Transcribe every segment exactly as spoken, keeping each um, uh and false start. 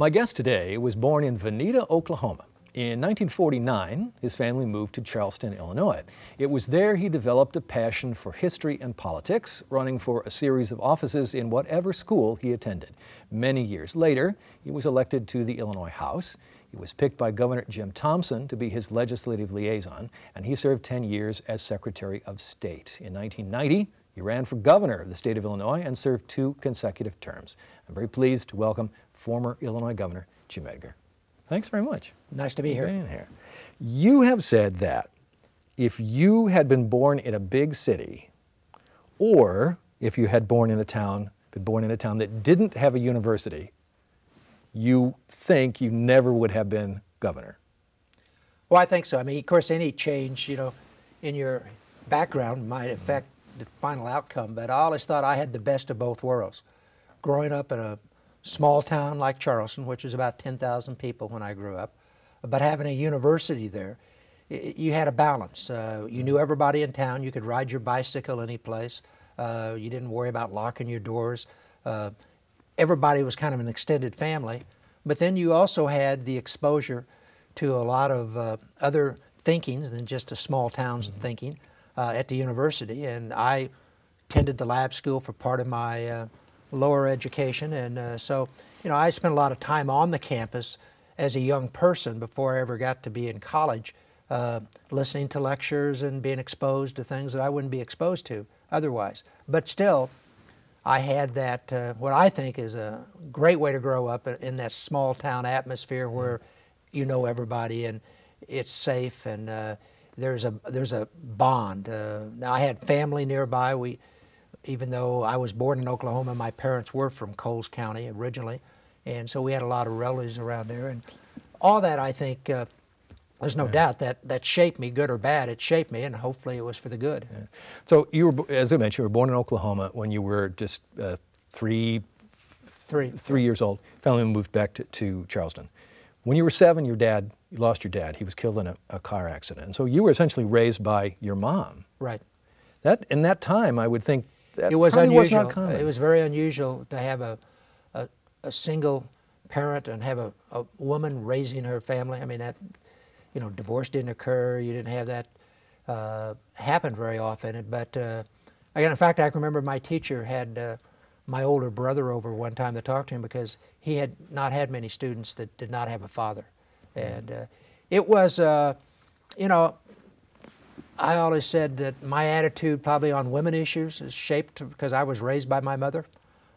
My guest today was born in Vinita, Oklahoma. In nineteen forty-nine, his family moved to Charleston, Illinois. It was there he developed a passion for history and politics, running for a series of offices in whatever school he attended. Many years later, he was elected to the Illinois House. He was picked by Governor Jim Thompson to be his legislative liaison, and he served ten years as Secretary of State. In nineteen ninety, he ran for governor of the state of Illinois and served two consecutive terms. I'm very pleased to welcome former Illinois Governor Jim Edgar. Thanks very much. Nice to be here. here. You have said that if you had been born in a big city, or if you had born in a town, been born in a town that didn't have a university, you think you never would have been governor. Well, I think so. I mean, of course, any change, you know, in your background might affect the final outcome, but I always thought I had the best of both worlds. Growing up in a small town like Charleston, which was about ten thousand people when I grew up, but having a university there, you had a balance. Uh, you knew everybody in town. You could ride your bicycle any place. Uh, you didn't worry about locking your doors. Uh, everybody was kind of an extended family. But then you also had the exposure to a lot of uh, other thinkings than just a small town's mm-hmm. thinking uh, at the university. And I attended the lab school for part of my uh, lower education, and uh, so, you know, I spent a lot of time on the campus as a young person before I ever got to be in college, uh, listening to lectures and being exposed to things that I wouldn't be exposed to otherwise. But still, I had that, uh, what I think is a great way to grow up in that small town atmosphere where you know everybody and it's safe, and uh, there's a there's a bond. Uh, now, I had family nearby. We Even though I was born in Oklahoma, my parents were from Coles County originally, and so we had a lot of relatives around there. And all that, I think, uh, there's no yeah. doubt that that shaped me, good or bad. It shaped me, and hopefully it was for the good. Yeah. So you were, as I mentioned, you were born in Oklahoma when you were just uh, three, three. three years old. Family moved back to, to Charleston. When you were seven, your dad, you lost your dad. He was killed in a, a car accident. And so you were essentially raised by your mom. Right. That, in that time, I would think, That it was unusual. Was it was very unusual to have a, a, a single parent and have a, a woman raising her family. I mean, that, you know, divorce didn't occur. You didn't have that uh, happen very often. But uh, again, in fact, I can remember my teacher had uh, my older brother over one time to talk to him because he had not had many students that did not have a father. And uh, it was, uh, you know, I always said that my attitude probably on women issues is shaped because I was raised by my mother.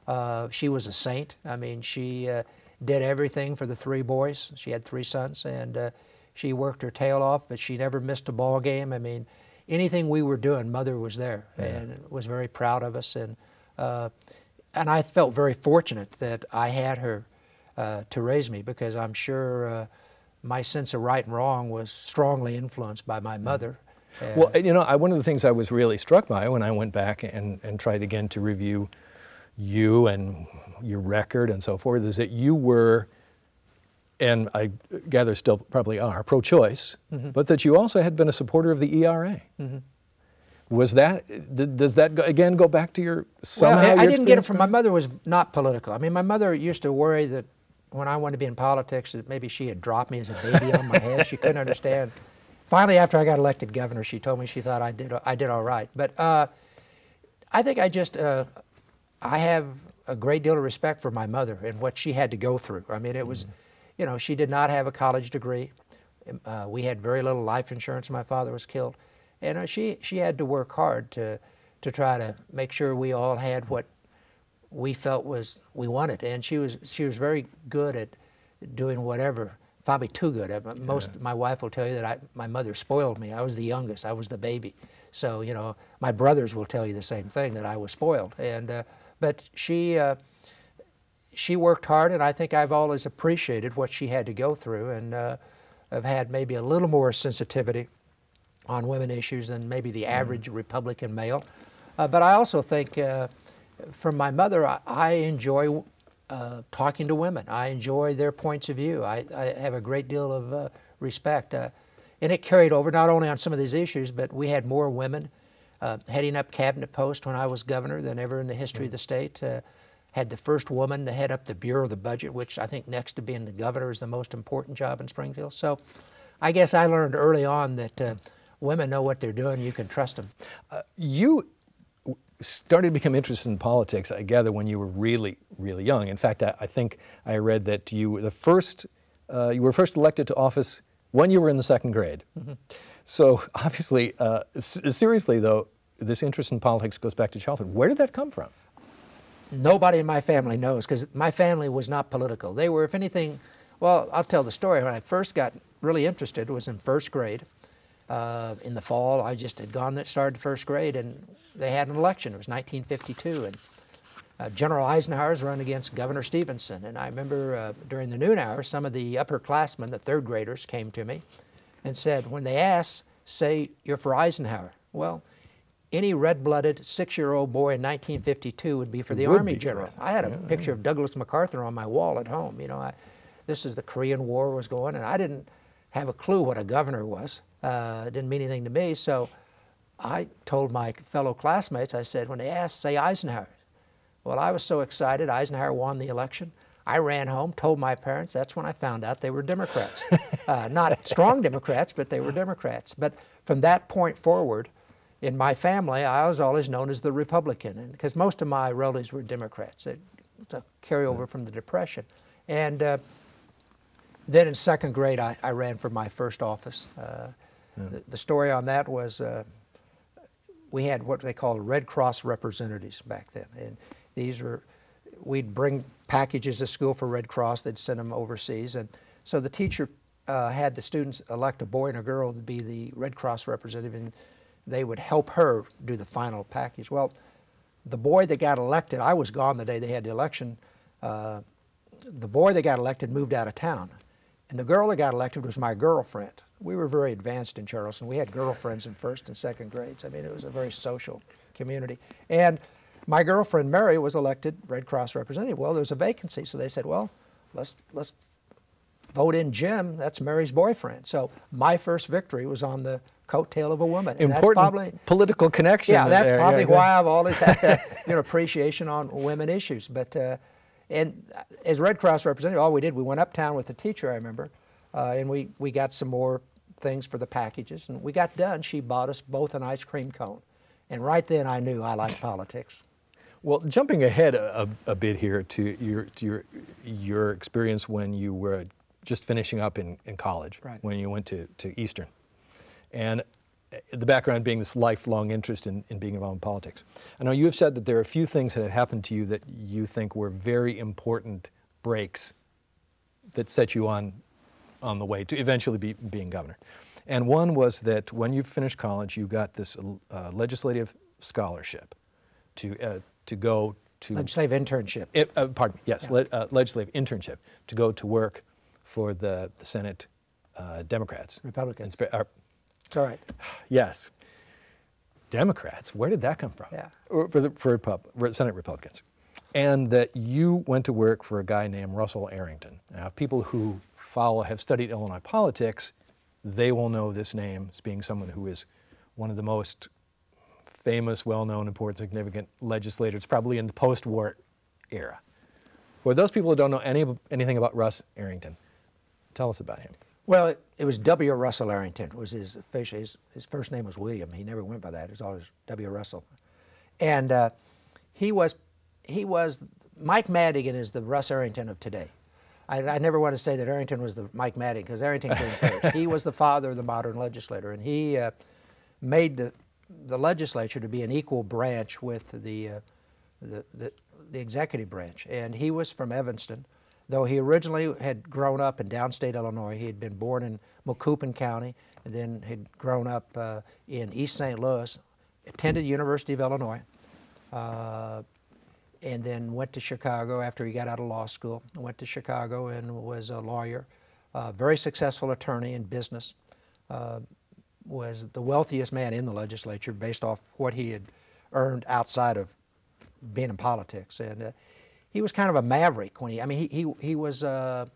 Uh, she was a saint. I mean, she uh, did everything for the three boys. She had three sons, and uh, she worked her tail off, but she never missed a ball game. I mean, anything we were doing, Mother was there yeah. and was very proud of us. And, uh, and I felt very fortunate that I had her uh, to raise me, because I'm sure uh, my sense of right and wrong was strongly influenced by my mother. Yeah. Well, you know, I, one of the things I was really struck by when I went back and, and tried again to review you and your record and so forth is that you were, and I gather still probably are, pro-choice, mm-hmm. but that you also had been a supporter of the E R A. Mm-hmm. Was that, th does that, go, again, go back to your, somehow well, I, I your didn't get it from, my mother was not political. I mean, my mother used to worry that when I wanted to be in politics that maybe she had dropped me as a baby on my head. She couldn't understand. Finally, after I got elected governor, she told me she thought I did I did all right. But uh, I think I just uh, I have a great deal of respect for my mother and what she had to go through. I mean, it was, you know, she did not have a college degree. Uh, we had very little life insurance. My father was killed, and uh, she she had to work hard to to try to make sure we all had what we felt was we wanted. And she was she was very good at doing whatever. Probably too good. Most yeah. my wife will tell you that I, my mother spoiled me. I was the youngest. I was the baby. So, you know, my brothers will tell you the same thing, that I was spoiled. And uh, but she uh, she worked hard, and I think I've always appreciated what she had to go through, and uh, I've had maybe a little more sensitivity on women issues than maybe the average mm. Republican male. Uh, but I also think uh, from my mother, I, I enjoy. Uh, talking to women. I enjoy their points of view. I, I have a great deal of uh, respect. Uh, and it carried over not only on some of these issues, but we had more women uh, heading up cabinet posts when I was governor than ever in the history mm-hmm. of the state. Uh, had the first woman to head up the Bureau of the Budget, which I think next to being the governor is the most important job in Springfield. So I guess I learned early on that uh, women know what they're doing. You can trust them. Uh, you started to become interested in politics, I gather, when you were really, really young. In fact, I, I think I read that you were the first, uh, you were first elected to office when you were in the second grade. Mm-hmm. So obviously, uh, seriously though, this interest in politics goes back to childhood. Where did that come from? Nobody in my family knows, because my family was not political. They were, if anything, well, I'll tell the story. When I first got really interested, it was in first grade. Uh, in the fall, I just had gone that started first grade, and they had an election. It was nineteen fifty-two, and uh, General Eisenhower was running against Governor Stevenson. And I remember uh, during the noon hour, some of the upperclassmen, the third graders, came to me and said, when they asked, say you're for Eisenhower. Well, any red-blooded six-year-old boy in nineteen fifty-two would be for the Army general. I had a yeah, picture yeah. of Douglas MacArthur on my wall at home. You know, I, this is the Korean War was going, and I didn't have a clue what a governor was. Uh, didn't mean anything to me. So I told my fellow classmates, I said, when they asked, say Eisenhower. Well, I was so excited. Eisenhower won the election. I ran home, told my parents. That's when I found out they were Democrats. uh, not strong Democrats, but they were Democrats. But from that point forward, in my family, I was always known as the Republican, because most of my relatives were Democrats. It's a carryover from the Depression. And uh, then in second grade, I, I ran for my first office. Uh, yeah. the, the story on that was uh, we had what they called Red Cross representatives back then. And these were, we'd bring packages to school for Red Cross. They'd send them overseas. And so the teacher uh, had the students elect a boy and a girl to be the Red Cross representative. And they would help her do the final package. Well, the boy that got elected, I was gone the day they had the election, uh, the boy that got elected moved out of town. And the girl that got elected was my girlfriend. We were very advanced in Charleston. We had girlfriends in first and second grades. I mean, it was a very social community. And my girlfriend, Mary, was elected Red Cross representative. Well, there's a vacancy, so they said, well, let's, let's vote in Jim. That's Mary's boyfriend. So my first victory was on the coattail of a woman. And important that's probably, political connection. Yeah, that's there. probably yeah, why yeah. I've always had that you know, appreciation on women issues. But uh, and as Red Cross representative, all we did, we went uptown with the teacher, I remember, uh, and we, we got some more things for the packages. And we got done. She bought us both an ice cream cone. And right then I knew I liked politics. Well, jumping ahead a, a, a bit here to your, to your, your experience when you were just finishing up in, in college, right. when you went to, to Eastern. And the background being this lifelong interest in, in being involved in politics. I know you have said that there are a few things that have happened to you that you think were very important breaks that set you on, on the way to eventually be, being governor. And one was that when you finished college, you got this uh, legislative scholarship to, uh, to go to- Legislative internship. It, uh, pardon me, yes, yeah. le uh, legislative internship to go to work for the, the Senate uh, Democrats. Republicans. It's all right. Yes. Democrats, where did that come from? Yeah. For the for Repub- Senate Republicans. And that you went to work for a guy named Russell Arrington. Now, people who follow, have studied Illinois politics, they will know this name as being someone who is one of the most famous, well-known, important, significant legislators, probably in the post-war era. For those people who don't know any, anything about Russ Arrington, tell us about him. Well, it, it was W. Russell Arrington. It was his official, his, his first name was William. He never went by that. It was always W. Russell. And uh, he was, he was, Mike Madigan is the Russ Arrington of today. I, I never want to say that Arrington was the Mike Madigan, because Arrington came first. He was the father of the modern legislator, and he uh, made the, the legislature to be an equal branch with the, uh, the, the, the executive branch. And he was from Evanston. Though he originally had grown up in downstate Illinois, he had been born in Macoupin County, and then had grown up uh, in East Saint Louis, attended the University of Illinois, uh, and then went to Chicago after he got out of law school. Went to Chicago and was a lawyer, uh, very successful attorney in business, uh, was the wealthiest man in the legislature based off what he had earned outside of being in politics. And. Uh, He was kind of a maverick when he, I mean, he, he, he was a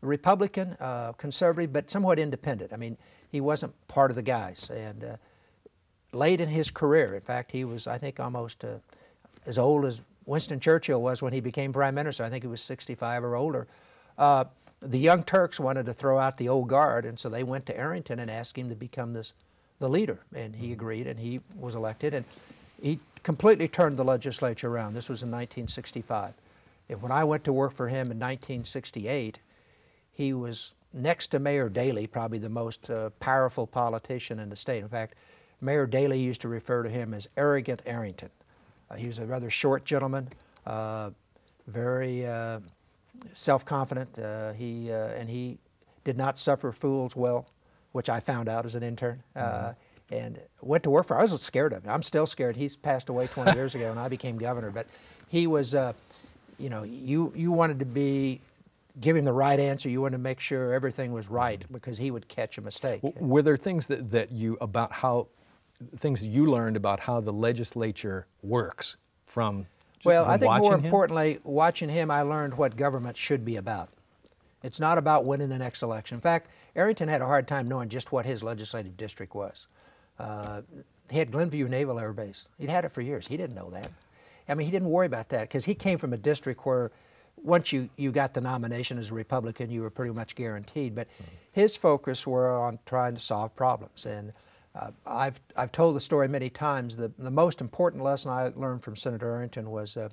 Republican, uh, conservative, but somewhat independent. I mean, he wasn't part of the guys. And uh, late in his career, in fact, he was, I think, almost uh, as old as Winston Churchill was when he became prime minister. I think he was sixty-five or older. Uh, the Young Turks wanted to throw out the old guard, and so they went to Arrington and asked him to become this, the leader, and he agreed, and he was elected, and he completely turned the legislature around. This was in nineteen sixty-five. And when I went to work for him in nineteen sixty-eight, he was next to Mayor Daley, probably the most uh, powerful politician in the state. In fact, Mayor Daley used to refer to him as Arrogant Arrington. Uh, he was a rather short gentleman, uh, very uh, self-confident, uh, he, uh, and he did not suffer fools well, which I found out as an intern, uh, mm-hmm. and went to work for him. I was scared of him. I'm still scared. He's passed away twenty years ago, and I became governor. But he was, uh, you know, you, you wanted to be, give him the right answer. You wanted to make sure everything was right, because he would catch a mistake. W were there things that, that you, about how, things you learned about how the legislature works from just Well, from I think watching more importantly, him? watching him, I learned what government should be about. It's not about winning the next election. In fact, Arrington had a hard time knowing just what his legislative district was. Uh, he had Glenview Naval Air Base. He'd had it for years. He didn't know that. I mean, he didn't worry about that, because he came from a district where once you, you got the nomination as a Republican, you were pretty much guaranteed. But mm-hmm. his focus were on trying to solve problems. And Uh, I've, I've told the story many times. The, the most important lesson I learned from Senator Arrington was, uh,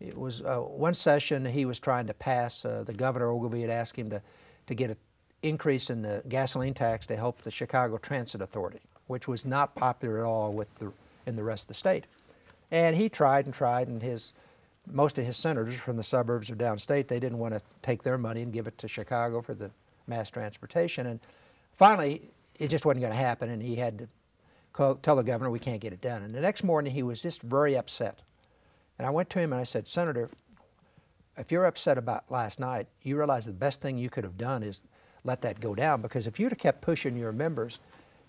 it was uh, one session he was trying to pass, uh, the Governor Ogilvie had asked him to, to get an increase in the gasoline tax to help the Chicago Transit Authority, which was not popular at all with the, in the rest of the state. And he tried and tried, and his, most of his senators from the suburbs of downstate, they didn't want to take their money and give it to Chicago for the mass transportation. And finally, it just wasn't going to happen, and he had to call, tell the governor, we can't get it done. And the next morning, he was just very upset. And I went to him and I said, Senator, if you're upset about last night, you realize the best thing you could have done is let that go down, because if you'd have kept pushing your members,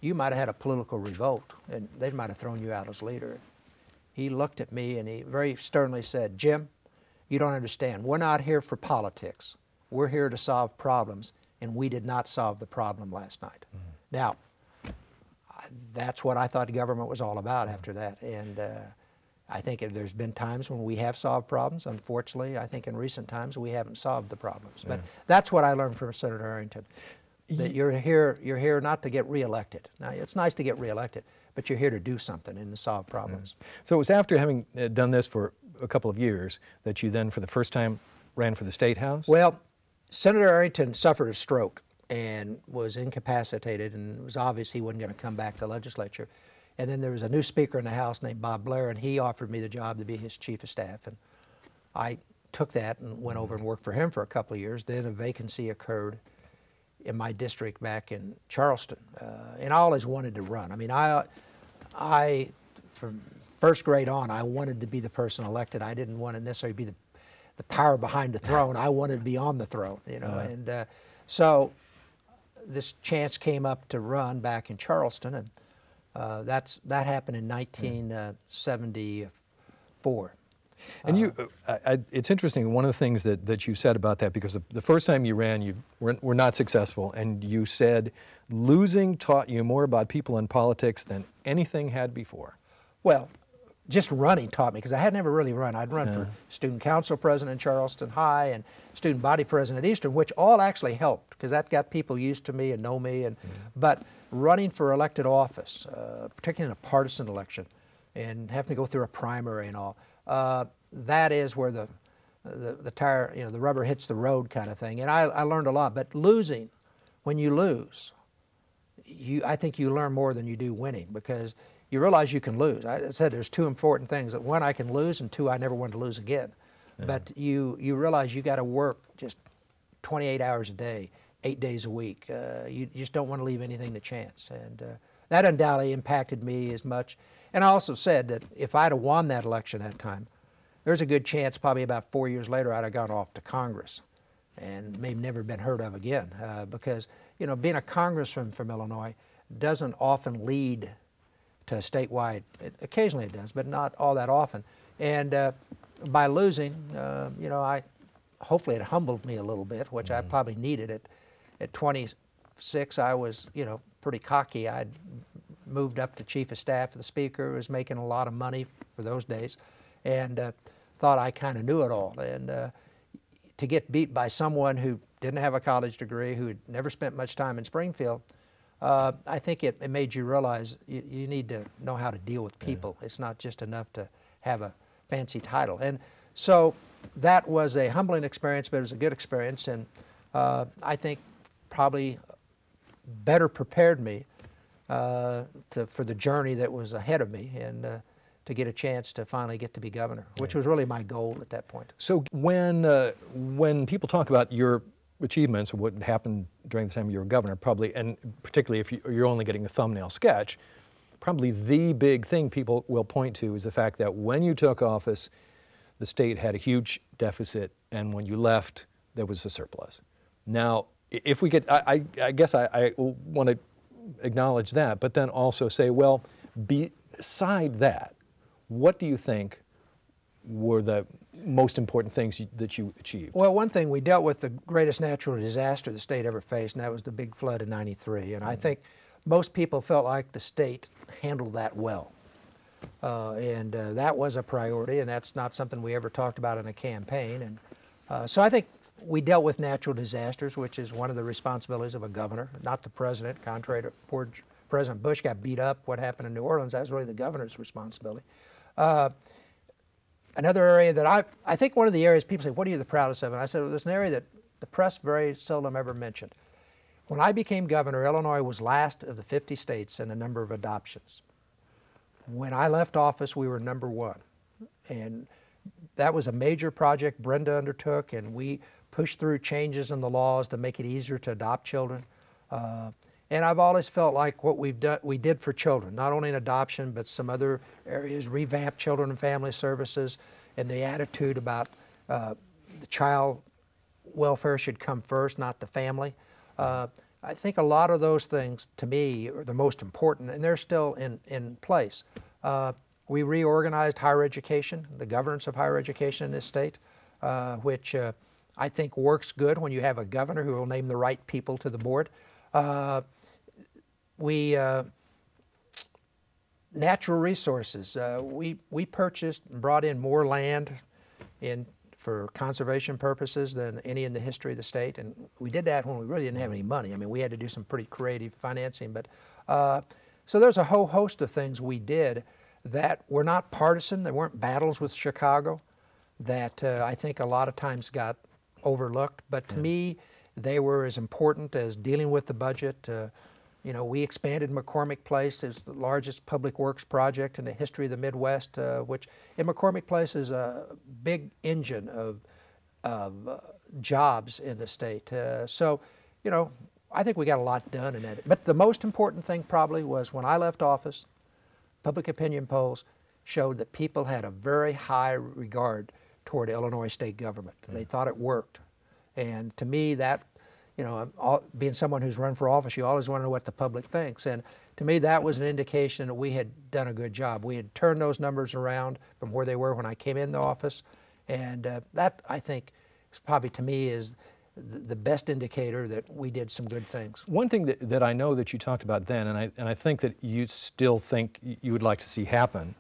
you might have had a political revolt, and they might have thrown you out as leader. He looked at me and he very sternly said, Jim, you don't understand. We're not here for politics. We're here to solve problems, and we did not solve the problem last night. Mm-hmm. Now, that's what I thought government was all about after that, and uh, I think there's been times when we have solved problems. Unfortunately, I think in recent times we haven't solved the problems. But yeah. that's what I learned from Senator Arrington, that you're here, you're here not to get reelected. Now, it's nice to get reelected, but you're here to do something and to solve problems. Yeah. So it was after having done this for a couple of years that you then, for the first time, ran for the State House? Well, Senator Arrington suffered a stroke and was incapacitated, and it was obvious he wasn't going to come back to the legislature. And then there was a new speaker in the House named Bob Blair, and he offered me the job to be his chief of staff. And I took that and went over and worked for him for a couple of years. Then a vacancy occurred in my district back in Charleston. Uh, and I always wanted to run. I mean, I, I, from first grade on, I wanted to be the person elected. I didn't want to necessarily be the, the power behind the throne. I wanted to be on the throne, you know. Uh-huh. And uh, so this chance came up to run back in Charleston, and uh, that's that happened in nineteen seventy-four. And uh, you, uh, I, it's interesting. One of the things that that you said about that, because the, the first time you ran, you were, were not successful, and you said losing taught you more about people and politics than anything had before. Well, just running taught me, because I had never really run. I'd run yeah. for student council president in Charleston High and student body president at Eastern, which all actually helped, because that got people used to me and know me. And yeah. But running for elected office, uh, particularly in a partisan election, and having to go through a primary and all, uh, that is where the, the, the tire, you know, the rubber hits the road kind of thing. And I, I learned a lot. But losing, when you lose, you, I think you learn more than you do winning, because you realize you can lose. I said there's two important things: that one, I can lose, and two, I never want to lose again. Yeah. But you you realize you got to work just twenty-eight hours a day, eight days a week. Uh, you just don't want to leave anything to chance, and uh, that undoubtedly impacted me as much. And I also said that if I'd have won that election that time, there's a good chance probably about four years later I'd have gone off to Congress, and maybe never been heard of again, uh, because you know being a congressman from Illinois doesn't often lead to statewide. It, occasionally it does, but not all that often. And uh, by losing, uh, you know, I hopefully it humbled me a little bit, which mm-hmm. I probably needed. At, at twenty-six, I was, you know, pretty cocky. I'd moved up to chief of staff of the speaker, was making a lot of money for those days, and uh, thought I kind of knew it all. And uh, to get beat by someone who didn't have a college degree, who had never spent much time in Springfield, uh, I think it, it made you realize you, you need to know how to deal with people. Yeah. It's not just enough to have a fancy title. And so that was a humbling experience, but it was a good experience. And uh, I think probably better prepared me uh, to, for the journey that was ahead of me, and uh, to get a chance to finally get to be governor, which was really my goal at that point. So when, uh, when people talk about your achievements, what happened during the time you were governor, probably, and particularly if you, you're only getting a thumbnail sketch, probably the big thing people will point to is the fact that when you took office, the state had a huge deficit, and when you left, there was a surplus. Now, if we get, I, I, I guess I, I want to acknowledge that, but then also say, well, beside that, what do you think were the most important things you, that you achieved? Well, one thing, we dealt with the greatest natural disaster the state ever faced, and that was the big flood in ninety-three. And I think most people felt like the state handled that well. Uh, and uh, that was a priority, and that's not something we ever talked about in a campaign. And uh, so I think we dealt with natural disasters, which is one of the responsibilities of a governor, not the president. Contrary to poor President Bush got beat up, what happened in New Orleans, that was really the governor's responsibility. Uh, another area that I, I think one of the areas people say, what are you the proudest of? And I said, well, there's an area that the press very seldom ever mentioned. When I became governor, Illinois was last of the fifty states in the number of adoptions. When I left office, we were number one. And that was a major project Brenda undertook, and we pushed through changes in the laws to make it easier to adopt children. Uh, And I've always felt like what we've done, we did for children, not only in adoption, but some other areas, revamped children and family services, and the attitude about uh, the child welfare should come first, not the family. Uh, I think a lot of those things, to me, are the most important, and they're still in, in place. Uh, we reorganized higher education, the governance of higher education in this state, uh, which uh, I think works good when you have a governor who will name the right people to the board. Uh, We, uh, natural resources, uh, we, we purchased and brought in more land in, for conservation purposes than any in the history of the state. And we did that when we really didn't have any money. I mean, we had to do some pretty creative financing. But uh, so there's a whole host of things we did that were not partisan. They weren't battles with Chicago that uh, I think a lot of times got overlooked. But to yeah. me, they were as important as dealing with the budget. Uh, You know, we expanded McCormick Place. It's the largest public works project in the history of the Midwest, uh, which in McCormick Place is a big engine of, of uh, jobs in the state. Uh, so, you know, I think we got a lot done in that. But the most important thing probably was when I left office, public opinion polls showed that people had a very high regard toward Illinois state government. Yeah. They thought it worked. And to me, that You know, all, being someone who's run for office, you always want to know what the public thinks. And to me, that was an indication that we had done a good job. We had turned those numbers around from where they were when I came in the office. And uh, that, I think, probably to me is th the best indicator that we did some good things. One thing that, that I know that you talked about then, and I, and I think that you still think you would like to see happen,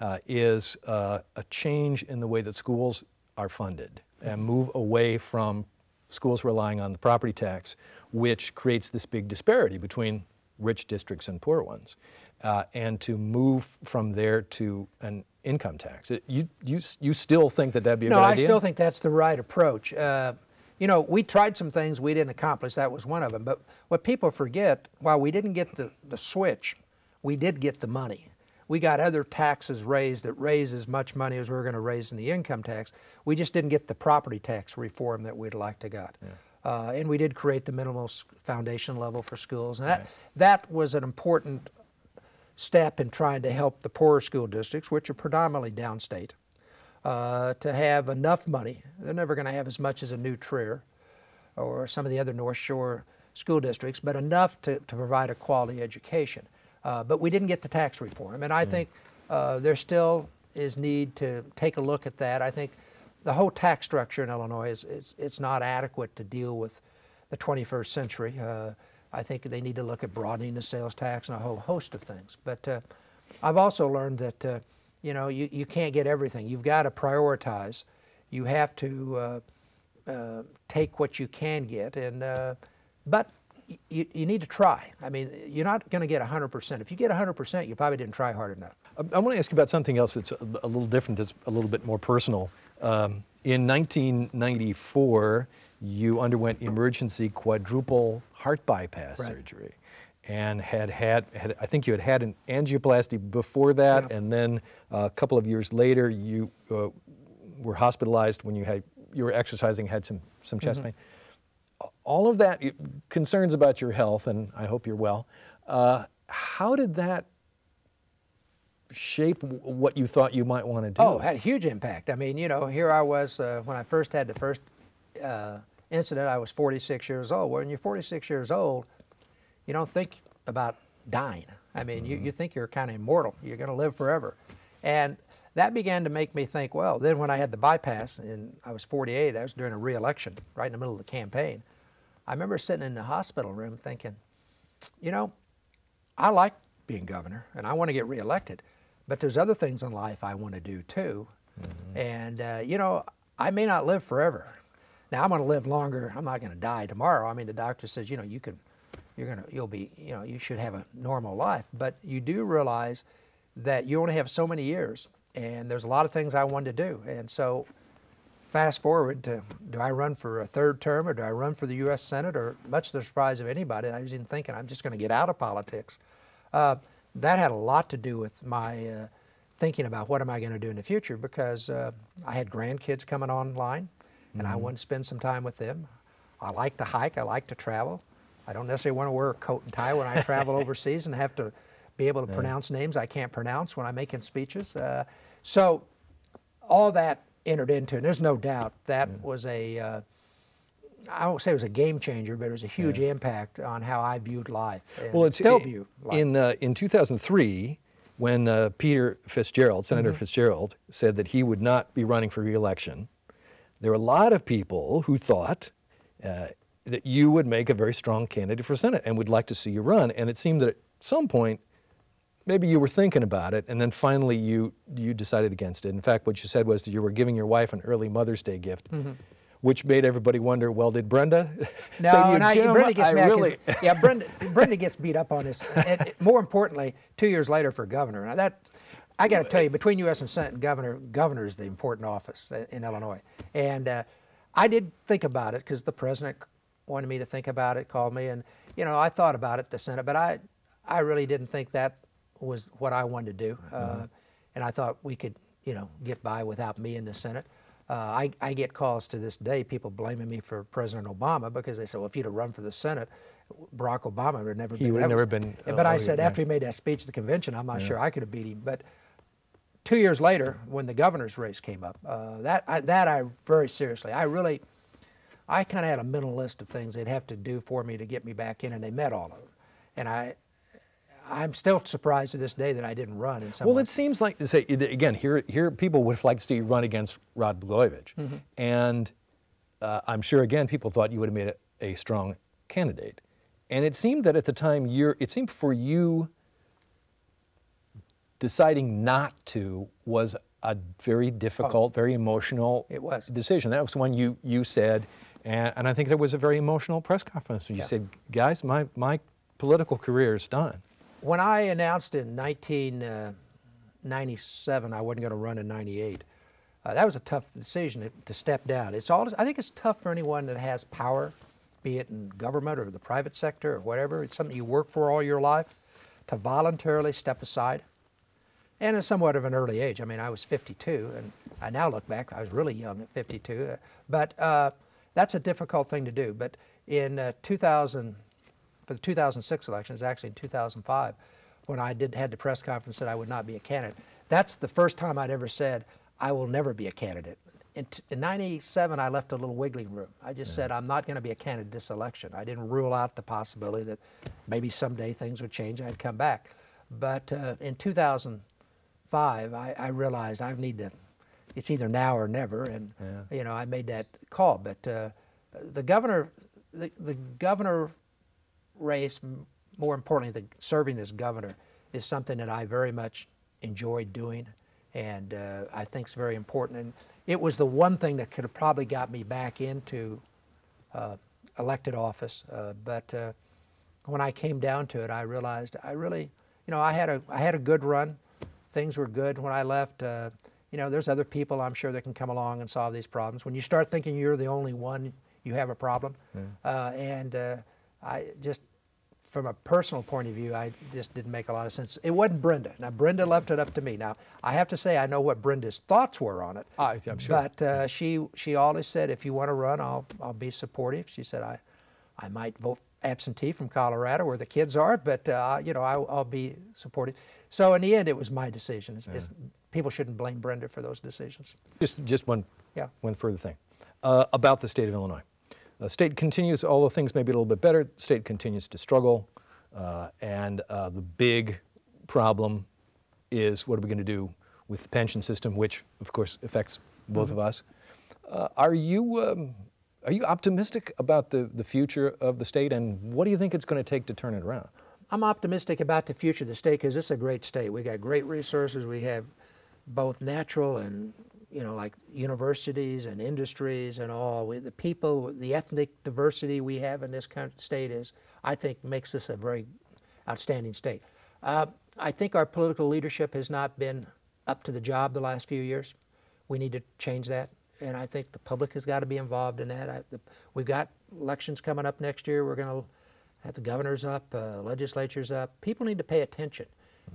uh, is uh, a change in the way that schools are funded and move away from schools relying on the property tax, which creates this big disparity between rich districts and poor ones, uh, and to move from there to an income tax. It, you, you, you still think that that'd be a no, good idea? No, I still think that's the right approach. Uh, you know, we tried some things we didn't accomplish. That was one of them. But what people forget, while we didn't get the, the switch, we did get the money. We got other taxes raised that raised as much money as we were going to raise in the income tax. We just didn't get the property tax reform that we'd like to got. Yeah. Uh, and we did create the minimal foundation level for schools. And that, right. that was an important step in trying to help the poorer school districts, which are predominantly downstate, uh, to have enough money. They're never going to have as much as a New Trier or some of the other North Shore school districts, but enough to, to provide a quality education. Uh, but we didn't get the tax reform, and I mm. think uh, there still is need to take a look at that. I think the whole tax structure in Illinois is, is it's not adequate to deal with the twenty-first century. Uh, I think they need to look at broadening the sales tax and a whole host of things. But uh, I've also learned that uh, you know, you, you can't get everything. You've got to prioritize. You have to uh, uh, take what you can get, and uh, but you, you need to try. I mean, you're not going to get one hundred percent. If you get one hundred percent, you probably didn't try hard enough. I want to ask you about something else that's a little different, that's a little bit more personal. Um, in nineteen ninety-four, you underwent emergency quadruple heart bypass right. surgery, and had had, had, I think you had had an angioplasty before that, yeah. and then uh, a couple of years later, you uh, were hospitalized when you had, you were exercising, had some, some chest mm-hmm. pain. All of that, concerns about your health, and I hope you're well. Uh, how did that shape what you thought you might want to do? Oh, had a huge impact. I mean, you know, here I was, uh, when I first had the first uh, incident, I was forty-six years old. Well, when you're forty-six years old, you don't think about dying. I mean, mm-hmm. you, you think you're kind of immortal. You're going to live forever. And that began to make me think, well, then when I had the bypass, and I was forty-eight, I was during a re-election, right in the middle of the campaign. I remember sitting in the hospital room thinking, you know, I like being governor, and I want to get re-elected, but there's other things in life I want to do too. Mm-hmm. And, uh, you know, I may not live forever. Now, I'm going to live longer. I'm not going to die tomorrow. I mean, the doctor says, you know, you can, you're going to, you'll be, you know, you should have a normal life. But you do realize that you only have so many years, and there's a lot of things I wanted to do. And so fast forward to, do I run for a third term, or do I run for the U S Senate? Or much to the surprise of anybody, I was even thinking, I'm just going to get out of politics. Uh, that had a lot to do with my uh, thinking about what am I going to do in the future, because uh, I had grandkids coming online, and mm-hmm. I wanted to spend some time with them. I like to hike. I like to travel. I don't necessarily want to wear a coat and tie when I travel overseas and have to be able to yeah. pronounce names I can't pronounce when I'm making speeches. Uh, so all that entered into it. There's no doubt that yeah. was a, uh, I won't say it was a game changer, but it was a huge yeah. impact on how I viewed life. And well, it's, still it, view life. In, uh, in two thousand three, when uh, Peter Fitzgerald, Senator mm-hmm. Fitzgerald, said that he would not be running for re-election, there were a lot of people who thought uh, that you would make a very strong candidate for Senate and would like to see you run. And it seemed that at some point, maybe you were thinking about it, and then finally you, you decided against it. In fact, what you said was that you were giving your wife an early Mother's Day gift, mm-hmm. which made everybody wonder, well, did Brenda? No, so and I, Brenda gets I mad really... Yeah, Brenda, Brenda gets beat up on this. And more importantly, two years later for governor. Now that, I got to tell you, between U S and Senate and governor, governor is the important office in Illinois. And uh, I did think about it, because the president wanted me to think about it, called me, and you know, I thought about it, the Senate, but I, I really didn't think that was what I wanted to do. Uh, mm-hmm. And I thought we could, you know, get by without me in the Senate. Uh, I, I get calls to this day, people blaming me for President Obama, because they said, well, if you'd have run for the Senate, Barack Obama would have never been. He would have never been. Uh, but I said, after he made that speech at the convention, I'm not yeah. sure I could have beat him. But two years later, when the governor's race came up, uh, that, I, that I very seriously, I really, I kind of had a mental list of things they'd have to do for me to get me back in, and they met all of them. And I, I'm still surprised to this day that I didn't run in some Well, way. It seems like, to say, again, here, here people would have liked to see you run against Rod Blagojevich. Mm-hmm. And uh, I'm sure, again, people thought you would have made a, a strong candidate. And it seemed that at the time, you're, it seemed for you, deciding not to was a very difficult, oh, very emotional it was. decision. That was one you, you said, and, and I think there was a very emotional press conference where you yeah. said, guys, my, my political career is done. When I announced in nineteen ninety-seven I wasn't going to run in ninety-eight, uh, that was a tough decision to step down. It's all, I think it's tough for anyone that has power, be it in government or the private sector or whatever. It's something you work for all your life, to voluntarily step aside. And at somewhat of an early age. I mean, I was fifty-two, and I now look back, I was really young at fifty-two. Uh, but uh, that's a difficult thing to do. But in uh, two thousand, for the two thousand six election, it was actually in two thousand five, when I did had the press conference that I would not be a candidate. That's the first time I'd ever said, I will never be a candidate. In, in ninety-seven, I left a little wiggling room. I just yeah. said, I'm not going to be a candidate this election. I didn't rule out the possibility that maybe someday things would change, I'd come back. But uh, in two thousand five, I, I realized I need to, it's either now or never, and yeah. you know, I made that call. But uh, the governor, the, the governor race, more importantly, the serving as governor, is something that I very much enjoyed doing and uh, I think it's very important. And it was the one thing that could have probably got me back into uh, elected office, uh, but uh, when I came down to it, I realized I really, you know, I had a I had a good run. Things were good when I left. Uh, you know, there's other people I'm sure that can come along and solve these problems. When you start thinking you're the only one, you have a problem. Yeah. Uh, and uh, I just, from a personal point of view, I just didn't make a lot of sense. It wasn't Brenda. Now, Brenda left it up to me. Now, I have to say I know what Brenda's thoughts were on it. I, I'm sure. But uh, she she always said, if you want to run, I'll, I'll be supportive. She said, I, I might vote absentee from Colorado where the kids are, but, uh, you know, I, I'll be supportive. So in the end, it was my decision. It's, yeah. it's, people shouldn't blame Brenda for those decisions. Just just one, yeah. one further thing uh, about the state of Illinois. The state continues, although things may be a little bit better, the state continues to struggle, uh, and uh, the big problem is, what are we going to do with the pension system, which, of course, affects both mm-hmm. of us. Uh, are you um, are you optimistic about the, the future of the state, and what do you think it's going to take to turn it around? I'm optimistic about the future of the state because it's a great state. We got great resources. We have both natural and, you know, like universities and industries and all. We, the people, the ethnic diversity we have in this kind of state is, I think, makes this a very outstanding state. Uh, I think our political leadership has not been up to the job the last few years. We need to change that, and I think the public has got to be involved in that. I, the, we've got elections coming up next year. We're going to have the governor's up, uh, legislature's up. People need to pay attention.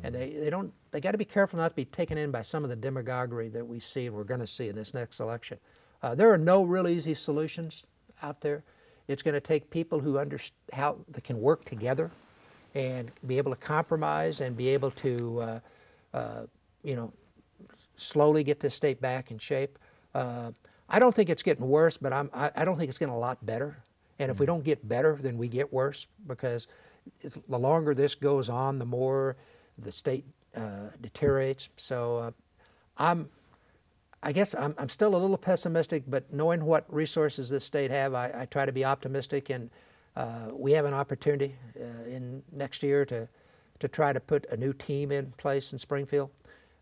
And they, they don't, they got to be careful not to be taken in by some of the demagoguery that we see and we're going to see in this next election. Uh, there are no real easy solutions out there. It's going to take people who understand how they can work together and be able to compromise and be able to, uh, uh, you know, slowly get this state back in shape. Uh, I don't think it's getting worse, but I'm, I, I don't think it's getting a lot better. And if we don't get better, then we get worse, because it's, the longer this goes on, the more the state uh, deteriorates. So uh, I'm, I guess I'm, I'm still a little pessimistic, but knowing what resources this state have, I, I try to be optimistic, and uh, we have an opportunity uh, in next year to, to try to put a new team in place in Springfield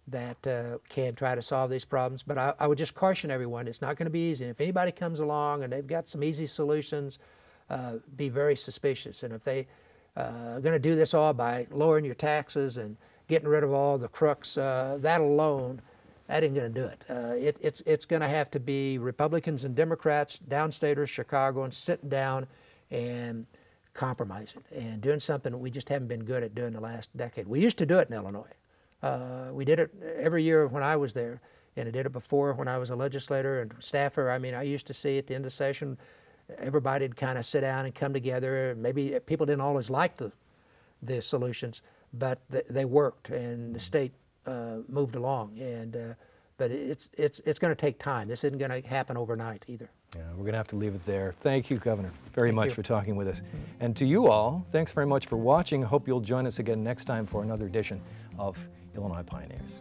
that uh, can try to solve these problems. But I, I would just caution everyone, it's not going to be easy. And if anybody comes along and they've got some easy solutions, uh, be very suspicious. And if they Uh, going to do this all by lowering your taxes and getting rid of all the crooks, uh, that alone, that ain't going to do it. Uh, it it's it's going to have to be Republicans and Democrats, downstaters, Chicagoans, sitting down and compromising and doing something we just haven't been good at doing the last decade. We used to do it in Illinois. Uh, we did it every year when I was there, and I did it before when I was a legislator and staffer. I mean, I used to see at the end of session, everybody would kind of sit down and come together. Maybe people didn't always like the, the solutions, but th they worked, and the state uh, moved along. And uh, but it's it's it's going to take time. This isn't going to happen overnight either. Yeah, we're going to have to leave it there. Thank you, Governor, very much for talking with us. And to you all, thanks very much for watching. Hope you'll join us again next time for another edition of Illinois Pioneers.